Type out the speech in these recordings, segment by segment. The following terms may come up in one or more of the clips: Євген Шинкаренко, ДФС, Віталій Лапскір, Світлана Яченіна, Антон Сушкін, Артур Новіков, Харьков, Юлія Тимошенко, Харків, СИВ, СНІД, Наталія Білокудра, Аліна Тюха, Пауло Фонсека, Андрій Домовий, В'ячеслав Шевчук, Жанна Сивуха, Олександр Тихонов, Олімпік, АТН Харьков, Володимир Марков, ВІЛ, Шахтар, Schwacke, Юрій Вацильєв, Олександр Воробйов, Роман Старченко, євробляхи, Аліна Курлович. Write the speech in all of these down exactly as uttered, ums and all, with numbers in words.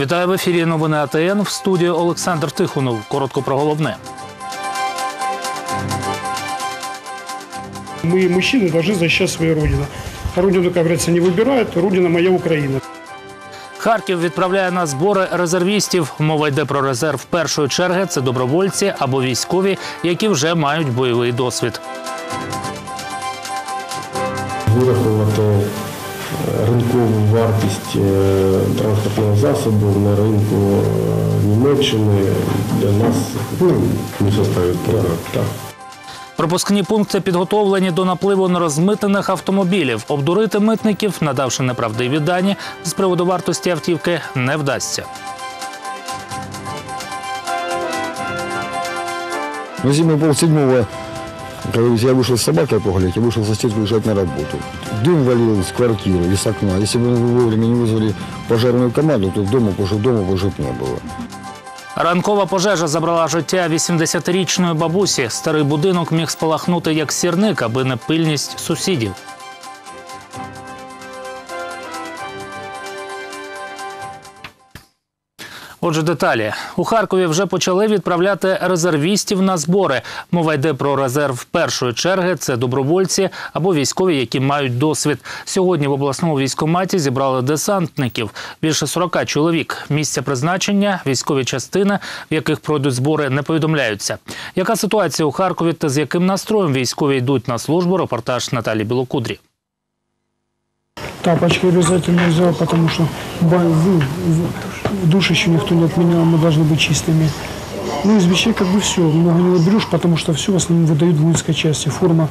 Вітаю в ефірі новини А Т Н, в студії Олександр Тихонов. Коротко про головне. Мы, мужчины, должны защищать свою родину. Родину, как говорится, не выбирают. Родина моя Украина. Харків відправляє на збори резервістів. Мова йде про резерв першої черги. Це добровольці або військові, які вже мають бойовий досвід. Вираховано ринкову вартість транспортного засобу на ринку Німеччини для нас не составить проблем. Пропускні пункти підготовлені до напливу нерозмитнених автомобілів. Обдурити митників, надавши неправдиві дані з приводу вартості автівки, не вдасться. Ну, зимой полседьмого, когда я вышел с собакой погулять, я вышел со стенки уезжать на работу. Дым валил с квартиры, из окна. Если бы вовремя не вызвали пожарную команду, то дома пожить не было. Ранкова пожежа забрала життя вісімдесятирічної бабусі. Старий будинок міг спалахнути як сірник, аби не пильність сусідів. Отже, деталі. У Харкові вже почали відправляти резервістів на збори. Мова йде про резерв першої черги. Це добровольці або військові, які мають досвід. Сьогодні в обласному військкоматі зібрали десантників. Більше сорока чоловік. Місця призначення, військові частини, в яких пройдуть збори, не повідомляються. Яка ситуація у Харкові та з яким настроєм військові йдуть на службу? Репортаж Наталії Білокудрі. Тапочки обязательно взял, потому что душ еще никто не отменял, мы должны быть чистыми. Ну, из вещей как бы все, много не наберешь, потому что все в основном выдают в воинской части. Форма,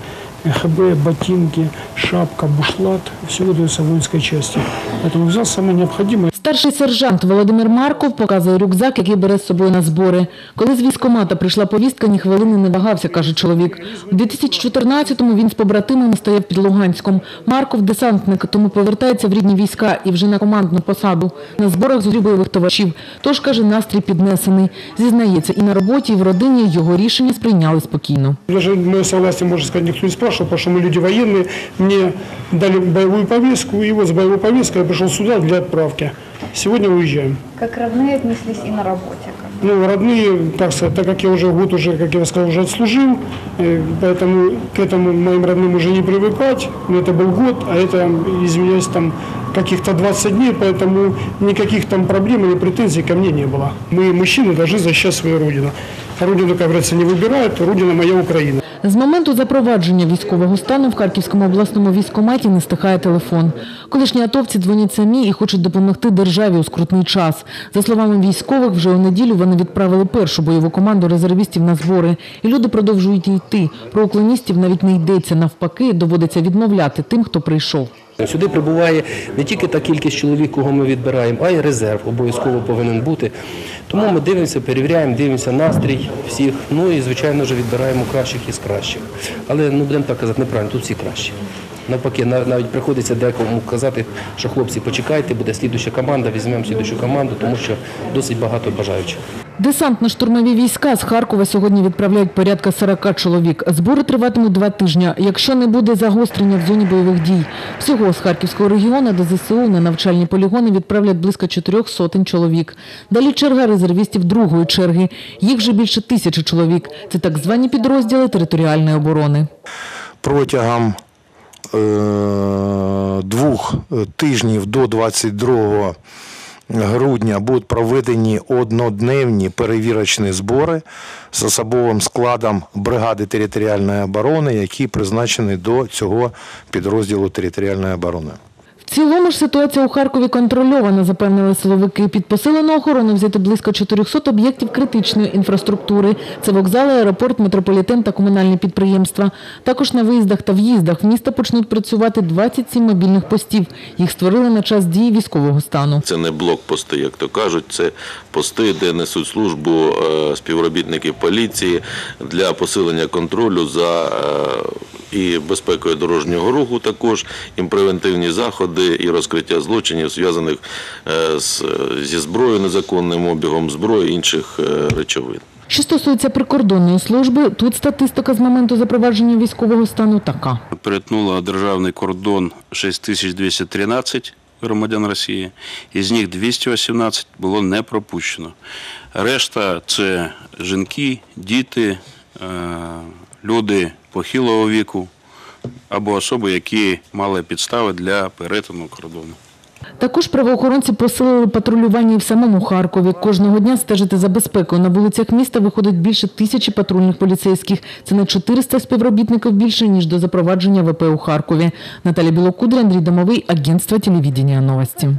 ХБ, ботинки, шапка, бушлат, все выдается в воинской части. Поэтому взял самое необходимое. Старший сержант Володимир Марков показує рюкзак, який бере з собою на збори. Коли з військкомата прийшла повістка, ні хвилини не вагався, каже чоловік. У дві тисячі чотирнадцятому він з побратимами стояв під Луганськом. Марков – десантник, тому повертається в рідні війська і вже на командну посаду. На зборах зустрів бойових товаришів. Тож, каже, настрій піднесений. Зізнається, і на роботі, і в родині його рішення сприйняли спокійно. Навіть моє согласие, можна сказати, ніхто не спрашував, тому що ми люди воєнні. Мені дали бойову повістку, і от з бойовою повісткою я прийшов сюди для відправки. Сегодня уезжаем. Как родные отнеслись и на работе? Ну, родные, так сказать, так как я уже год уже, как я сказал, уже отслужил, поэтому к этому моим родным уже не привыкать. Но это был год, а это, извиняюсь, там каких-то двадцать дней, поэтому никаких там проблем или претензий ко мне не было. Мы, мужчины, должны защищать свою родину. Родину, как говорится, не выбирают, родина моя Украина. З моменту запровадження військового стану в Харківському обласному військкоматі не стихає телефон. Колишні атовці дзвонять самі і хочуть допомогти державі у скрутний час. За словами військових, вже у неділю вони відправили першу бойову команду резервістів на збори. І люди продовжують йти. Про уклоністів навіть не йдеться. Навпаки, доводиться відмовляти тим, хто прийшов. Сюди прибуває не тільки та кількість чоловік, кого ми відбираємо, а й резерв обов'язково повинен бути. Тому ми дивимося, перевіряємо, дивимося настрій всіх, ну і, звичайно, вже відбираємо кращих із кращих. Але, ну, будемо так казати, неправильно, тут всі кращі. Навпаки, навіть приходиться декому казати, що хлопці, почекайте, буде слідуюча команда, візьмемо слідуючу команду, тому що досить багато бажаючих. Десантно-штурмові війська з Харкова сьогодні відправляють порядка сорока чоловік. Збори триватимуть два тижні, якщо не буде загострення в зоні бойових дій. Всього з Харківського регіону до З С У на навчальні полігони відправлять близько чотирьох сотень чоловік. Далі черга резервістів другої черги. Їх вже більше тисячі чоловік. Це так звані підрозділи територіальної оборони. Протягом двох тижнів до двадцять другого грудня будуть проведені однодневні перевірочні збори з особовим складом бригади територіальної оборони, які призначені до цього підрозділу територіальної оборони. В цілому ж ситуація у Харкові контрольована, запевнили силовики. Під посилену охорону взяти близько чотирьохсот об'єктів критичної інфраструктури. Це вокзали, аеропорт, метрополітен та комунальні підприємства. Також на виїздах та в'їздах в місто почнуть працювати двадцять сім мобільних постів. Їх створили на час дії військового стану. Це не блокпости, як то кажуть, це пости, де несуть службу співробітники поліції для посилення контролю за і безпекою дорожнього руху також, і превентивні заходи, і розкриття злочинів, зв'язаних зі зброєю, незаконним обігом зброї, інших речовин. Що стосується прикордонної служби, тут статистика з моменту запровадження військового стану така. Перетнула державний кордон шість тисяч двісті тринадцять громадян Росії, із них двісті вісімнадцять було не пропущено. Решта – це жінки, діти, люди похилого віку або особи, які мали підстави для перетину кордону. Також правоохоронці посилили патрулювання і в самому Харкові. Кожного дня стежити за безпекою на вулицях міста виходить більше тисячі патрульних поліцейських. Це на чотириста співробітників більше, ніж до запровадження ВП у Харкові. Наталія Білокудра, Андрій Домовий, агентство телевідення «Новості».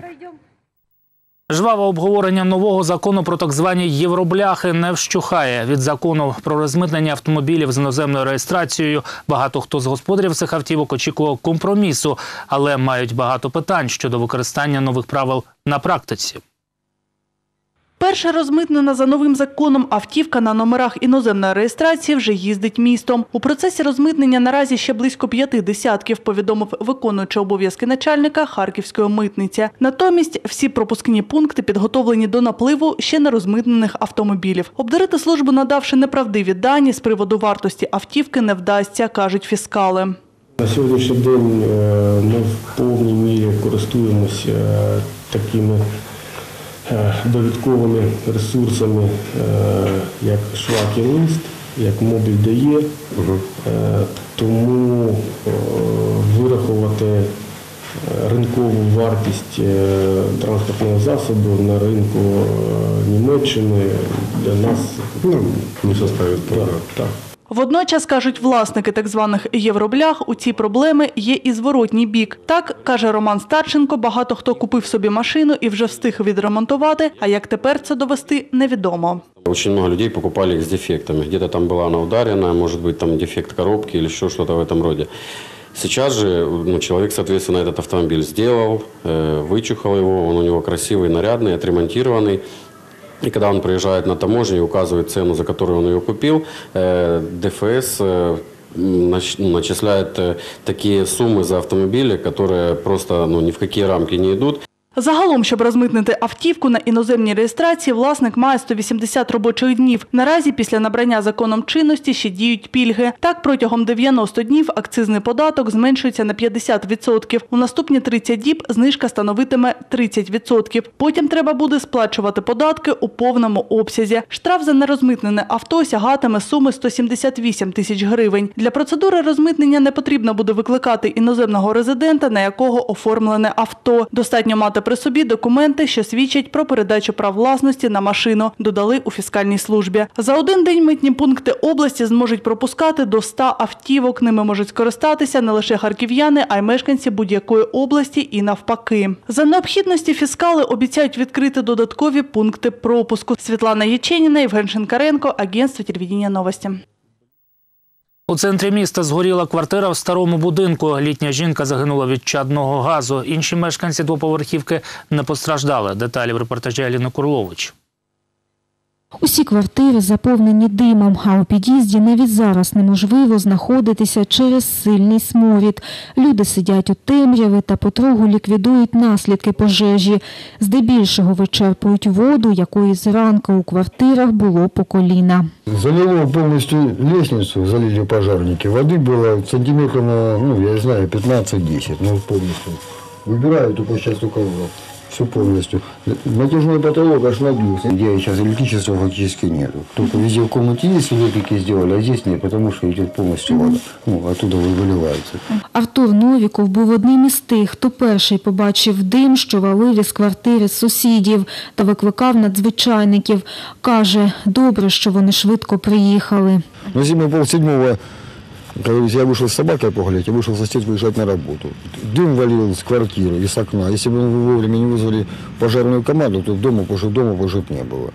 Жваве обговорення нового закону про так звані «євробляхи» не вщухає. Від закону про розмитнення автомобілів з іноземною реєстрацією багато хто з господарів цих автівок очікував компромісу, але мають багато питань щодо використання нових правил на практиці. Перша розмитнена за новим законом автівка на номерах іноземної реєстрації вже їздить містом. У процесі розмитнення наразі ще близько п'яти десятків, повідомив виконуючий обов'язки начальника Харківської митниці. Натомість всі пропускні пункти підготовлені до напливу ще не розмитнених автомобілів. Обдурити службу, надавши неправдиві дані з приводу вартості автівки, не вдасться, кажуть фіскали. На сьогоднішній день ми в повній мірі користуємося такими довідковими ресурсами, як Schwacke лист, як мобіль точка де, тому вирахувати ринкову вартість транспортного засобу на ринку Німеччини для нас не составить проблем. Водночас, кажуть власники так званих «євроблях», у ці проблеми є і зворотній бік. Так, каже Роман Старченко, багато хто купив собі машину і вже встиг відремонтувати, а як тепер це довести – невідомо. Очень много людей покупали их с дефектами. Где-то там была она ударена, может быть, там дефект коробки или еще что-то в этом роде. Сейчас же ну, человек, соответственно, этот автомобиль сделал, вычухал его, он у него красивый, нарядный, отремонтированный. И когда он приезжает на таможню и указывает цену, за которую он ее купил, ДФС начисляет такие суммы за автомобили, которые просто ну, ни в какие рамки не идут. Загалом, щоб розмитнити автівку на іноземній реєстрації, власник має сто вісімдесят робочих днів. Наразі після набрання законом чинності ще діють пільги. Так, протягом дев'яноста днів акцизний податок зменшується на п'ятдесят відсотків. У наступні тридцять діб знижка становитиме тридцять відсотків. Потім треба буде сплачувати податки у повному обсязі. Штраф за нерозмитнене авто сягатиме суми сто сімдесят вісім тисяч гривень. Для процедури розмитнення не потрібно буде викликати іноземного резидента, на якого оформлене авто. Достатньо мати при собі документи, що свідчать про передачу прав власності на машину, додали у фіскальній службі. За один день митні пункти області зможуть пропускати до ста автівок. Ними можуть скористатися не лише харків'яни, а й мешканці будь-якої області і навпаки. За необхідності фіскали обіцяють відкрити додаткові пункти пропуску. Світлана Яченіна, Євген Шинкаренко, агентство телевідення «Новості». У центрі міста згоріла квартира в старому будинку. Літня жінка загинула від чадного газу. Інші мешканці двоповерхівки не постраждали. Деталі в репортажі Аліни Курлович. Усі квартири заповнені димом, а у під'їзді навіть зараз неможливо знаходитися через сильний сморід. Люди сидять у темряві та потроху ліквідують наслідки пожежі. Здебільшого вичерпують воду, якої зранку у квартирах було по коліна. Залило повністю лестницю, залили пожежники. Води було сантиметрів, ну, я знаю, п'ятнадцять-десять, ну, повністю. Вибирають, тільки зараз тільки воду. Все полностью. Натяжной потолок аж нагнулся. Где сейчас электричества фактически нету. Только везде в комнате есть, электрики сделали, а здесь нет, потому что идет полностью вода. Ну, оттуда виливається. Артур Новіков був одним із тих, хто перший побачив дим, що валив із квартири сусідів, та викликав надзвичайників. Каже, добре, що вони швидко приїхали. Ну, зиму полседьмого. Я вышел с собакой погулять, я вышел сосед выезжать на работу. Дым валил с квартиры и с окна. Если бы мы вовремя не вызвали пожарную команду, то вдома пожеж не було.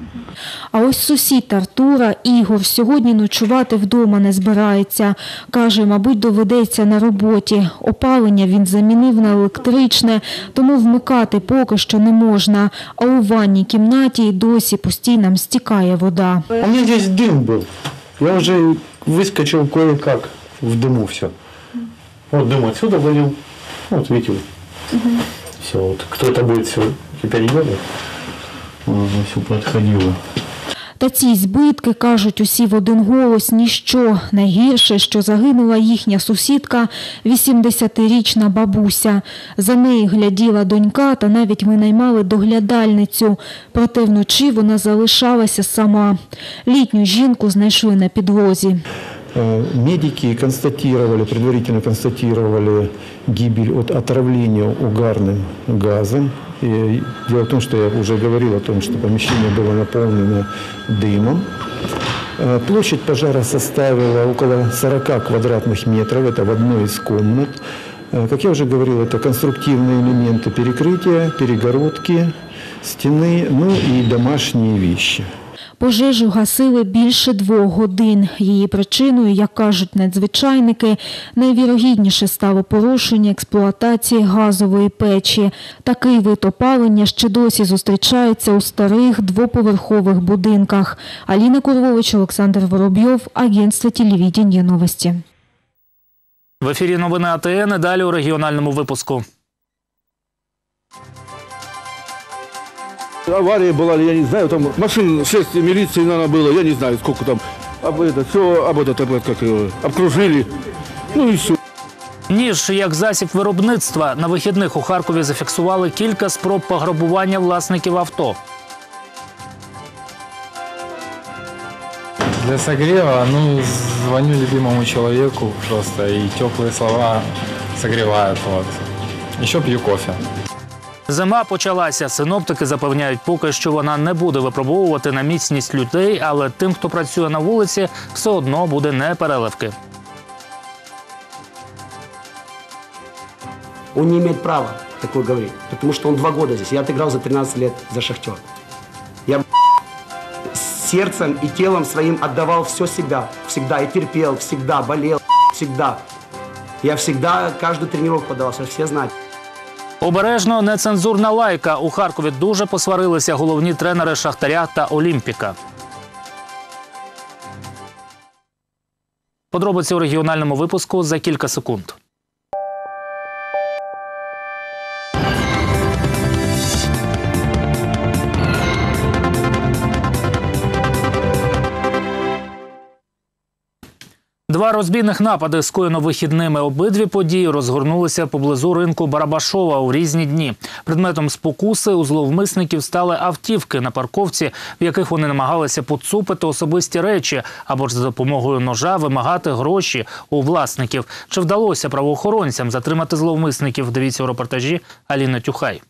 А ось сусід Артура Ігор сьогодні ночувати вдома не збирається. Каже, мабуть, доведеться на роботі. Опалення він замінив на електричне, тому вмикати поки що не можна. А у ванній кімнаті досі постійно стікає вода. У мене тут дим був. Я вже вискочив кое-как. В дыму все. Вот дым отсюда валил. Вот видите. Угу. Все, вот кто-то будет все теперь идет. Оно все подходило. Та ці збитки, кажуть усі в один голос, ніщо. Найгірше, що загинула їхня сусідка, вісімдесятирічна бабуся. За неї гляділа донька та навіть винаймали доглядальницю. Проте вночі вона залишалася сама. Літню жінку знайшли на підлозі. Медики констатировали, предварительно констатировали гибель от отравления угарным газом. И дело в том, что я уже говорил о том, что помещение было наполнено дымом. Площадь пожара составила около сорока квадратных метров, это в одной из комнат. Как я уже говорил, это конструктивные элементы перекрытия, перегородки, стены, ну и домашние вещи. Пожежу гасили більше двох годин. Її причиною, як кажуть надзвичайники, найвірогідніше стало порушення експлуатації газової печі. Такий вид опалення ще досі зустрічається у старих двоповерхових будинках. Аліна Курлович, Олександр Воробйов, агентство телевидения новості. В ефірі новини АТН, далі у регіональному випуску. Авария была, я не знаю, там машин шесть милиции, наверное, было, я не знаю, сколько там. Об это, все, об это, как его, обкружили, ну и все. Ніж як засіб виробництва. На вихідних у Харкові зафіксували кілька спроб пограбування власників авто. Для согрева, ну, звоню любимому человеку просто, и теплые слова согревают, вот. Еще пью кофе. Зима почалася. Синоптики запевняють, поки що вона не буде випробовувати на міцність людей, але тим, хто працює на вулиці, все одно буде непереливки. Він не має права такого говорити, тому що він два роки тут. Я відіграв за тринадцять років за «Шахтер». Я серцем і тілом своїм віддавав все себе. Всегда. Я терпів, всегда, болів, всегда. Я всегда, кожну тренування подавався, всі знають. Обережно, нецензурна лайка. У Харкові дуже посварилися головні тренери «Шахтаря» та «Олімпіка». Подробиці у регіональному випуску за кілька секунд. Два розбійних напади скоєно вихідними. Обидві події розгорнулися поблизу ринку Барабашова у різні дні. Предметом спокуси у зловмисників стали автівки на парковці, в яких вони намагалися поцупити особисті речі або ж за допомогою ножа вимагати гроші у власників. Чи вдалося правоохоронцям затримати зловмисників? Дивіться у репортажі Аліни Тюхай.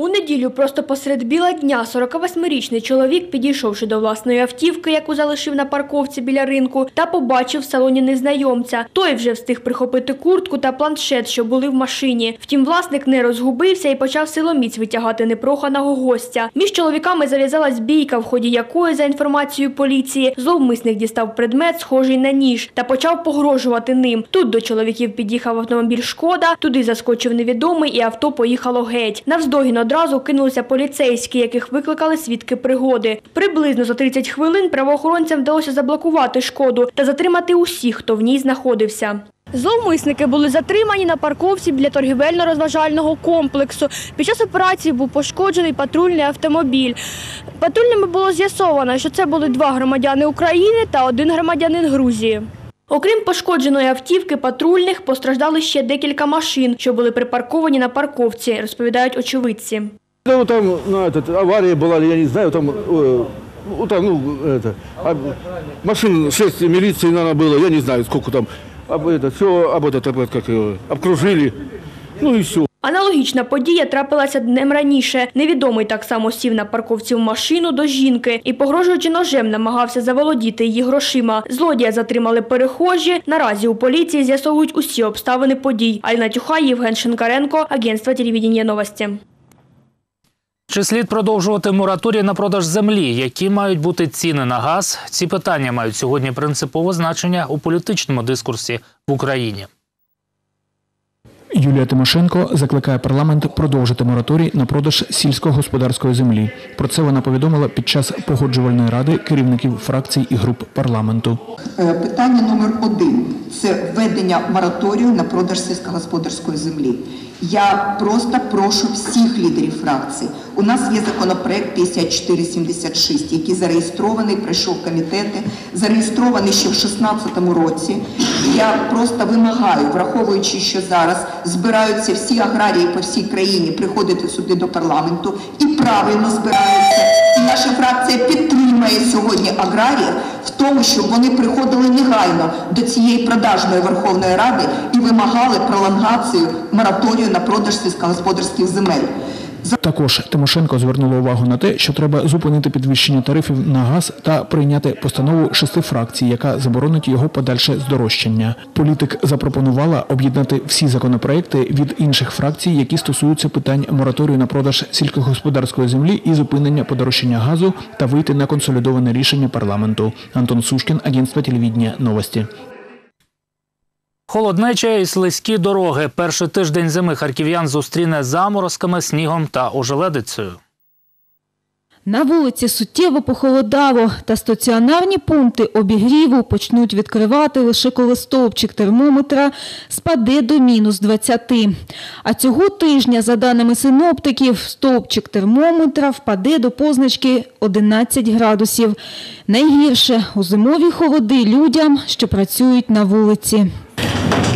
У неділю просто посеред біла дня сорокавосьмирічний чоловік, підійшовши до власної автівки, яку залишив на парковці біля ринку, та побачив в салоні незнайомця. Той вже встиг прихопити куртку та планшет, що були в машині. Втім, власник не розгубився і почав силоміць витягати непроханого гостя. Між чоловіками зав'язалась бійка, в ході якої, за інформацією поліції, зловмисник дістав предмет, схожий на ніж, та почав погрожувати ним. Тут до чоловіків під'їхав автомобіль «Шкода», туди заскочив невідомий і авто поїхало геть. Навздогін одразу кинулися поліцейські, яких викликали свідки пригоди. Приблизно за тридцять хвилин правоохоронцям вдалося заблокувати «Шкоду» та затримати усіх, хто в ній знаходився. Зловмисники були затримані на парковці біля торгівельно-розважального комплексу. Під час операції був пошкоджений патрульний автомобіль. Патрульними було з'ясовано, що це були два громадяни України та один громадянин Грузії. Окрім пошкодженої автівки патрульних, постраждали ще декілька машин, що були припарковані на парковці, розповідають очевидці. Ну, там, ну, аварія була, я не знаю, там, о, там ну, это, а, машин шесть міліції, наверное, було, я не знаю, скільки там. Об, это, все, об это, как его, обкружили, ну і все. Аналогічна подія трапилася днем раніше. Невідомий так само сів на парковці в машину до жінки і, погрожуючи ножем, намагався заволодіти її грошима. Злодія затримали перехожі. Наразі у поліції з'ясовують усі обставини подій. Аліна Тюха, Євген Шинкаренко, агентство телевидения новості. Чи слід продовжувати мораторій на продаж землі? Які мають бути ціни на газ? Ці питання мають сьогодні принципове значення у політичному дискурсі в Україні. Юлія Тимошенко закликає парламент продовжити мораторій на продаж сільськогосподарської землі. Про це вона повідомила під час погоджувальної ради керівників фракцій і груп парламенту. Питання номер один – це введення мораторію на продаж сільськогосподарської землі. Я просто прошу всіх лідерів фракцій. У нас є законопроект п'ятдесят чотири сімдесят шість, який зареєстрований, пройшов комітети, зареєстрований ще в дві тисячі шістнадцятому році. Я просто вимагаю, враховуючи, що зараз збираються всі аграрії по всій країні приходити сюди до парламенту і правильно збираються. І наша фракція підтримає сьогодні аграріїв в тому, щоб вони приходили негайно до цієї продажної Верховної Ради і вимагали пролонгацію мораторію на продаж сільськогосподарських земель. Також Тимошенко звернула увагу на те, що треба зупинити підвищення тарифів на газ та прийняти постанову шести фракцій, яка заборонить його подальше здорожчання. Політик запропонувала об'єднати всі законопроекти від інших фракцій, які стосуються питань мораторію на продаж сільськогосподарської землі і зупинення подорожчання газу, та вийти на консолідоване рішення парламенту. Антон Сушкін, агентство телевидения «Новости». Холоднеча і слизькі дороги. Перший тиждень зими харків'ян зустріне заморозками, снігом та ожеледицею. На вулиці суттєво похолодало, та стаціонарні пункти обігріву почнуть відкривати лише коли стовпчик термометра спаде до мінус двадцяти. А цього тижня, за даними синоптиків, стовпчик термометра впаде до позначки одинадцять градусів. Найгірше у зимові холоди людям, що працюють на вулиці.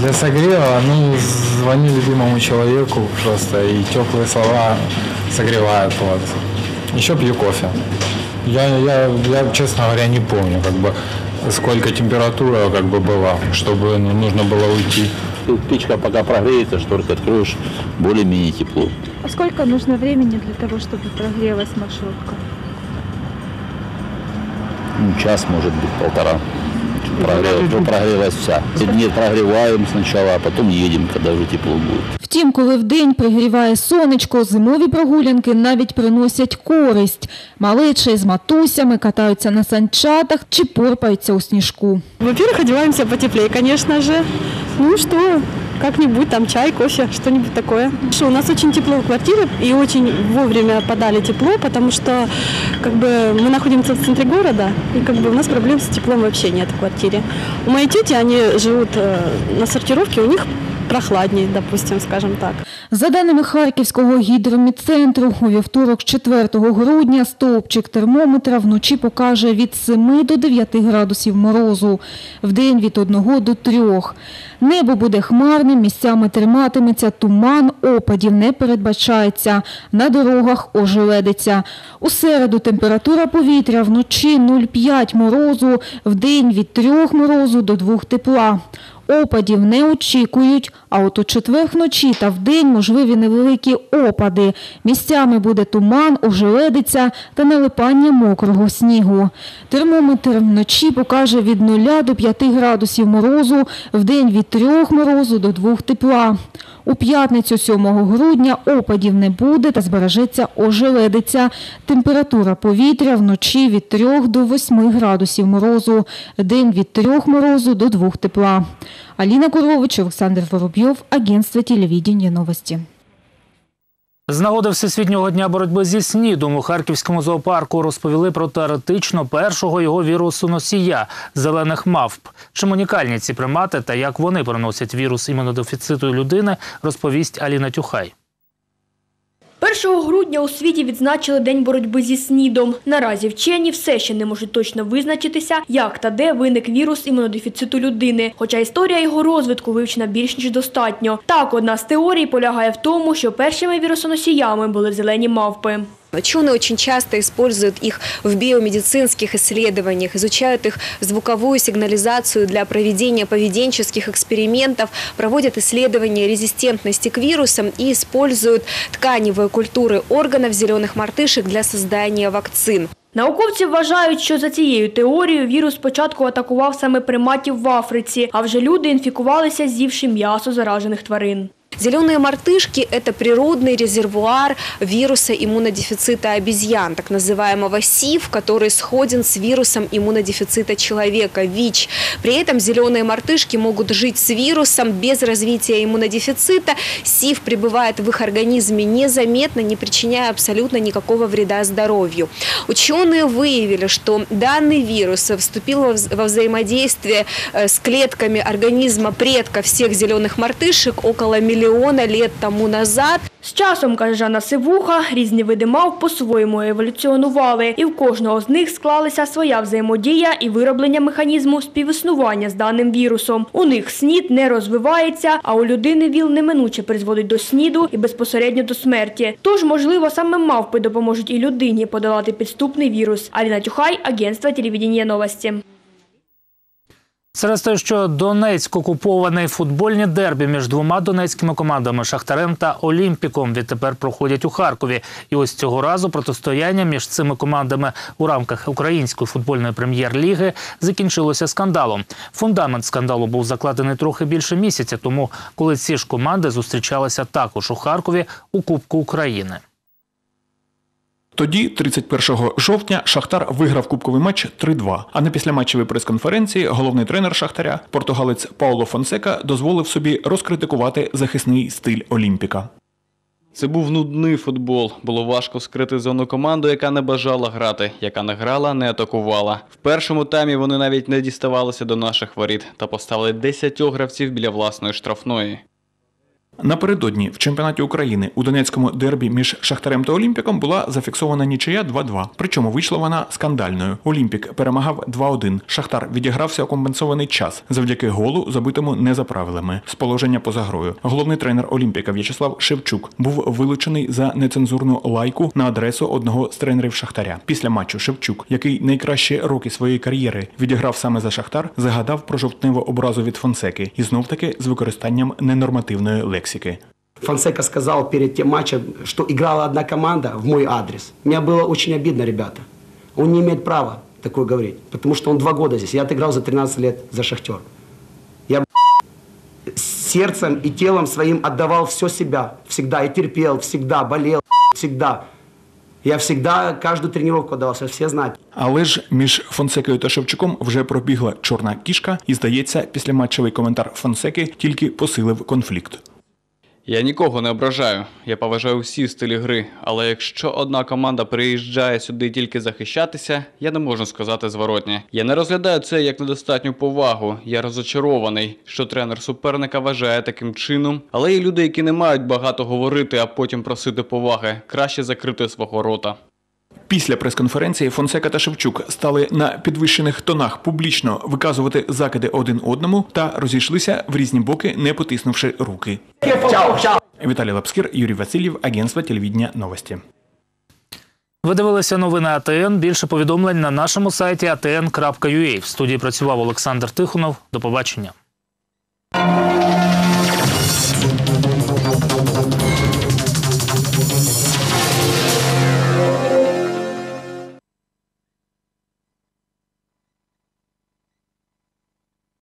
Для согрева, ну, звони любимому человеку просто, и теплые слова согревают, вот. Еще пью кофе. Я, я, я, честно говоря, не помню, как бы, сколько температура, как бы, была, чтобы ну, нужно было уйти. Птичка пока прогреется, шторку откроешь, более-менее тепло. А сколько нужно времени для того, чтобы прогрелась маршрутка? Ну, час, может быть, полтора. Прогрілась вся. Ці дні прогріваємо спочатку, а потім їдемо, коли вже тепло буде. Втім, коли вдень пригріває сонечко, зимові прогулянки навіть приносять користь. Малеча із матусями катаються на санчатах чи порпаються у сніжку. Во-первых, одягаємося потеплее, звісно ж. Ну і що? Как-нибудь там чай, кофе, что-нибудь такое. У нас очень тепло в квартире и очень вовремя подали тепло, потому что как бы, мы находимся в центре города, и как бы, у нас проблем с теплом вообще нет в квартире. У моей тети, они живут на сортировке, у них прохладнее, допустим, скажем так. За даними Харківського гідромедцентру, у вівторок четвертого грудня стовпчик термометра вночі покаже від семи до дев'яти градусів морозу, вдень від одного до трьох. Небо буде хмарним, місцями триматиметься туман, опадів не передбачається, на дорогах ожеледиться. У середу температура повітря вночі нуль цілих п'ять десятих морозу, вдень від трьох морозу до двох тепла. Опадів не очікують, а от у четвер вночі та вдень можливі невеликі опади. Місцями буде туман, ожеледиця та налипання мокрого снігу. Термометр вночі покаже від нуля до п'яти градусів морозу, вдень від трьох морозу до двох тепла. У п'ятницю сьомого грудня опадів не буде та збережеться ожеледиця. Температура повітря вночі від трьох до восьми градусів морозу, день від трьох морозу до двох тепла. Аліна Курлович, Олександр Воробйов, агентство телевидения «Новости». З нагоди Всесвітнього дня боротьби зі СНІДом у Харківському зоопарку розповіли про теоретично першого його вірусу-носія – зелених мавп. Чим унікальні ці примати та як вони переносять вірус імунодефіциту людини, розповість Аліна Тюха. першого грудня у світі відзначили День боротьби зі СНІДом. Наразі вчені все ще не можуть точно визначитися, як та де виник вірус імунодефіциту людини, хоча історія його розвитку вивчена більш ніж достатньо. Так, одна з теорій полягає в тому, що першими вірусоносіями були зелені мавпи. Ученые очень часто используют их в биомедицинских исследованиях, изучают их звуковую сигнализацию для проведения поведенческих экспериментов, проводят исследования резистентности к вирусам и используют тканевые культуры органов зеленых мартышек для создания вакцин. Науковці вважають, що за цією теорією вірус спочатку атакував саме приматів в Африці, а вже люди інфікувалися, з'ївши м'ясо заражених тварин. Зеленые мартышки – это природный резервуар вируса иммунодефицита обезьян, так называемого СИВ, который сходен с вирусом иммунодефицита человека, ВИЧ. При этом зеленые мартышки могут жить с вирусом без развития иммунодефицита. СИВ пребывает в их организме незаметно, не причиняя абсолютно никакого вреда здоровью. Ученые выявили, что данный вирус вступил во, вза- во взаимодействие с клетками организма предков всех зеленых мартышек, около миллиона. миллиона лет тому назад. З часом, каже Жанна Сивуха, різні види мав по-своєму еволюціонували. І в кожного з них склалася своя взаємодія і вироблення механізму співіснування з даним вірусом. У них СНІД не розвивається, а у людини ВІЛ неминуче призводить до СНІДу і безпосередньо до смерті. Тож, можливо, саме мавпи допоможуть і людині подолати підступний вірус. Аліна Тюха, агентство телевидения новості. Через те, що Донецьк окупований, футбольні дербі між двома донецькими командами «Шахтарем» та «Олімпіком» відтепер проходять у Харкові. І ось цього разу протистояння між цими командами у рамках української футбольної прем'єр-ліги закінчилося скандалом. Фундамент скандалу був закладений трохи більше місяця, тому коли ці ж команди зустрічалися також у Харкові у Кубку України. Тоді, тридцять першого жовтня, Шахтар виграв кубковий матч три-два. А на післяматчевій прес-конференції головний тренер Шахтаря, португалець Пауло Фонсека, дозволив собі розкритикувати захисний стиль Олімпіка. Це був нудний футбол. Було важко вскрити зону команду, яка не бажала грати, яка не грала, не атакувала. В першому таймі вони навіть не діставалися до наших воріт та поставили десятьох гравців біля власної штрафної. Напередодні в чемпіонаті України у донецькому дербі між «Шахтарем» та «Олімпіком» була зафіксована нічия два-два. Причому вийшла вона скандальною. «Олімпік» перемагав два-один. «Шахтар» відігрався у компенсований час завдяки голу, забитому не за правилами. З положення поза грою. Головний тренер «Олімпіка» В'ячеслав Шевчук був вилучений за нецензурну лайку на адресу одного з тренерів «Шахтаря». Після матчу Шевчук, який найкращі роки своєї кар'єри відіграв саме за «Шахтар», загадав про жовтневу образу від Фонсеки і знов-таки з використанням ненормативної лексики. Фонсека сказал перед тем матчем, что играла одна команда в мой адрес. Мне было очень обидно, ребята. Он не имеет права такое говорить, потому что он два года здесь. Я отыграл за тринадцать лет за «Шахтер». Я сердцем и телом своим отдавал все себя. Всегда. Я терпел, всегда болел, всегда. Я всегда кожну тренування давався, всі знають. Але ж між Фонсекою та Шевчуком вже пробігла чорна кішка і, здається, післяматчевий коментар Фонсеки тільки посилив конфлікт. Я нікого не ображаю. Я поважаю всі стилі гри. Але якщо одна команда приїжджає сюди тільки захищатися, я не можу сказати зворотнє. Я не розглядаю це як недостатню повагу. Я розочарований, що тренер суперника вважає таким чином. Але є люди, які не мають багато говорити, а потім просити поваги. Краще закрити свого рота. Після прес-конференції Фонсека та Шевчук стали на підвищених тонах публічно виказувати закиди один одному та розійшлися в різні боки, не потиснувши руки. Віталій Лапскір, Юрій Вацильєв, агентство телевидения новості. Ви дивилися новини АТН. Більше повідомлень на нашому сайті а те ен крапка ю а. В студії працював Олександр Тихонов. До побачення.